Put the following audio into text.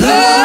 love.